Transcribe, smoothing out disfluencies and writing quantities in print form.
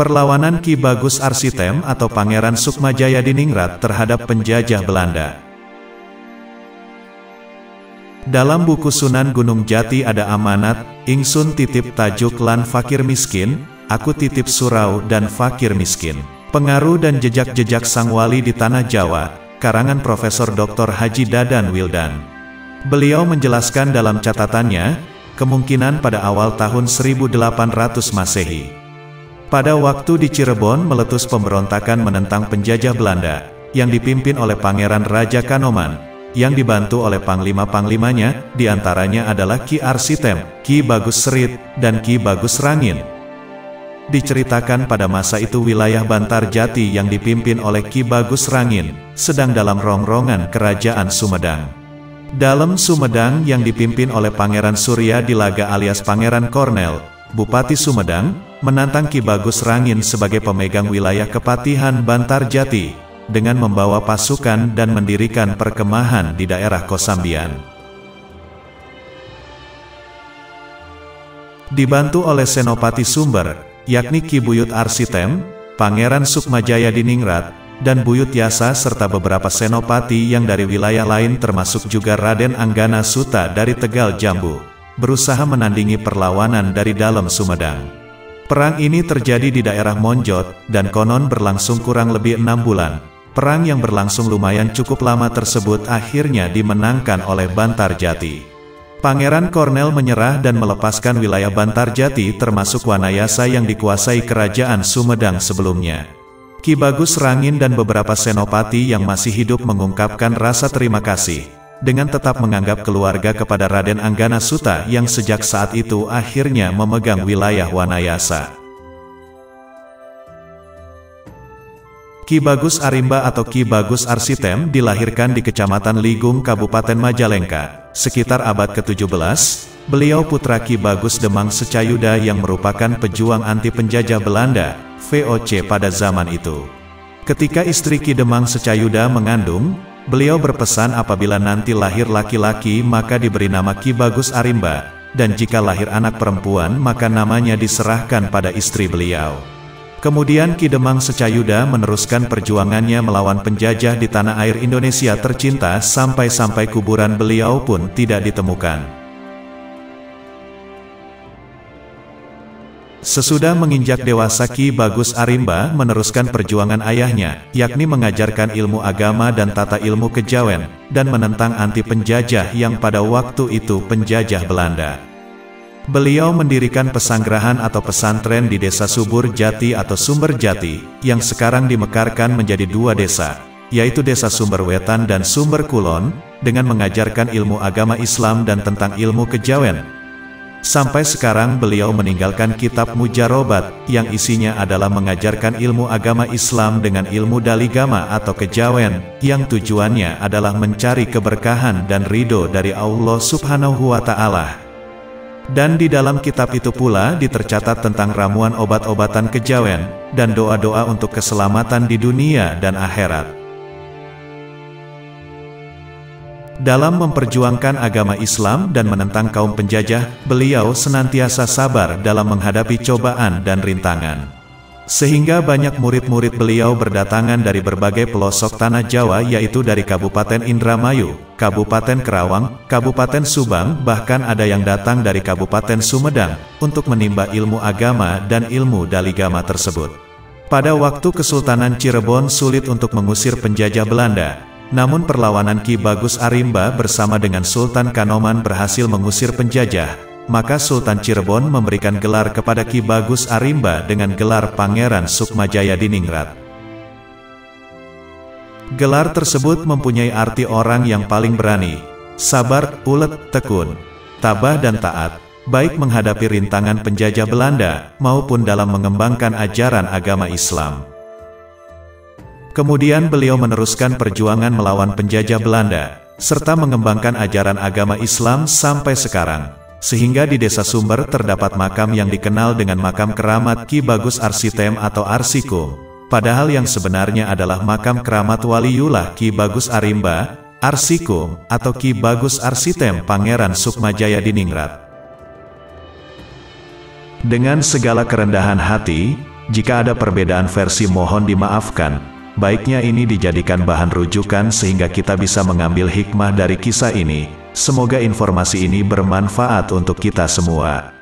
Perlawanan Ki Bagus Arsitem atau Pangeran Sukmajaya di Ningrat terhadap penjajah Belanda. Dalam buku Sunan Gunung Jati ada amanat, ingsun titip tajuk lan fakir miskin, aku titip surau dan fakir miskin. Pengaruh dan jejak-jejak sang wali di tanah Jawa, karangan Profesor Dr. Haji Dadan Wildan. Beliau menjelaskan dalam catatannya, kemungkinan pada awal tahun 1800 Masehi. Pada waktu di Cirebon meletus pemberontakan menentang penjajah Belanda, yang dipimpin oleh Pangeran Raja Kanoman, yang dibantu oleh panglima-panglimanya, diantaranya adalah Ki Arsitem, Ki Bagus Serit, dan Ki Bagus Rangin. Diceritakan pada masa itu wilayah Bantar Jati yang dipimpin oleh Ki Bagus Rangin, sedang dalam rongrongan kerajaan Sumedang. Dalam Sumedang yang dipimpin oleh Pangeran Surya Dilaga alias Pangeran Kornel, Bupati Sumedang, menantang Ki Bagus Rangin sebagai pemegang wilayah Kepatihan Bantar Jati, dengan membawa pasukan dan mendirikan perkemahan di daerah Kosambian. Dibantu oleh Senopati Sumber, yakni Ki Buyut Arsitem, Pangeran Sukmajaya di Ningrat, dan Buyut Yasa serta beberapa senopati yang dari wilayah lain termasuk juga Raden Anggana Suta dari Tegal Jambu, berusaha menandingi perlawanan dari dalam Sumedang. Perang ini terjadi di daerah Monjot, dan konon berlangsung kurang lebih 6 bulan. Perang yang berlangsung lumayan cukup lama tersebut akhirnya dimenangkan oleh Bantar Jati. Pangeran Kornel menyerah dan melepaskan wilayah Bantar Jati termasuk Wanayasa yang dikuasai kerajaan Sumedang sebelumnya. Ki Bagus Rangin dan beberapa senopati yang masih hidup mengungkapkan rasa terima kasih, dengan tetap menganggap keluarga kepada Raden Anggana Suta yang sejak saat itu akhirnya memegang wilayah Wanayasa. Ki Bagus Arimba atau Ki Bagus Arsitem dilahirkan di Kecamatan Ligung, Kabupaten Majalengka, sekitar abad ke-17, beliau putra Ki Bagus Demang Secayuda yang merupakan pejuang anti penjajah Belanda, VOC pada zaman itu. Ketika istri Ki Demang Secayuda mengandung, beliau berpesan apabila nanti lahir laki-laki maka diberi nama Ki Bagus Arimba, dan jika lahir anak perempuan maka namanya diserahkan pada istri beliau. Kemudian Ki Demang Secayuda meneruskan perjuangannya melawan penjajah di tanah air Indonesia tercinta sampai kuburan beliau pun tidak ditemukan. Sesudah menginjak dewasa Ki Bagus Arimba meneruskan perjuangan ayahnya, yakni mengajarkan ilmu agama dan tata ilmu kejawen, dan menentang anti penjajah yang pada waktu itu penjajah Belanda. Beliau mendirikan pesanggrahan atau pesantren di desa Subur Jati atau Sumber Jati, yang sekarang dimekarkan menjadi 2 desa, yaitu desa Sumber Wetan dan Sumber Kulon, dengan mengajarkan ilmu agama Islam dan tentang ilmu kejawen. Sampai sekarang beliau meninggalkan Kitab Mujarobat, yang isinya adalah mengajarkan ilmu agama Islam dengan ilmu daligama atau kejawen, yang tujuannya adalah mencari keberkahan dan ridho dari Allah Subhanahu wa Ta'ala. Dan di dalam kitab itu pula ditercatat tentang ramuan obat-obatan kejawen, dan doa-doa untuk keselamatan di dunia dan akhirat. Dalam memperjuangkan agama Islam dan menentang kaum penjajah, beliau senantiasa sabar dalam menghadapi cobaan dan rintangan. Sehingga banyak murid-murid beliau berdatangan dari berbagai pelosok tanah Jawa yaitu dari Kabupaten Indramayu, Kabupaten Kerawang, Kabupaten Subang, bahkan ada yang datang dari Kabupaten Sumedang, untuk menimba ilmu agama dan ilmu daligama tersebut. Pada waktu Kesultanan Cirebon sulit untuk mengusir penjajah Belanda. Namun perlawanan Ki Bagus Arimba bersama dengan Sultan Kanoman berhasil mengusir penjajah, maka Sultan Cirebon memberikan gelar kepada Ki Bagus Arimba dengan gelar Pangeran Sukmajaya di Ningrat. Gelar tersebut mempunyai arti orang yang paling berani, sabar, ulet, tekun, tabah dan taat, baik menghadapi rintangan penjajah Belanda, maupun dalam mengembangkan ajaran agama Islam. Kemudian beliau meneruskan perjuangan melawan penjajah Belanda, serta mengembangkan ajaran agama Islam sampai sekarang. Sehingga di desa Sumber terdapat makam yang dikenal dengan makam keramat Ki Bagus Arsitem atau Arsikum. Padahal yang sebenarnya adalah makam keramat Waliullah Ki Bagus Arimba, Arsikum, atau Ki Bagus Arsitem Pangeran Sukmajaya di Ningrat. Dengan segala kerendahan hati, Jika ada perbedaan versi mohon dimaafkan, baiknya ini dijadikan bahan rujukan sehingga kita bisa mengambil hikmah dari kisah ini. Semoga informasi ini bermanfaat untuk kita semua.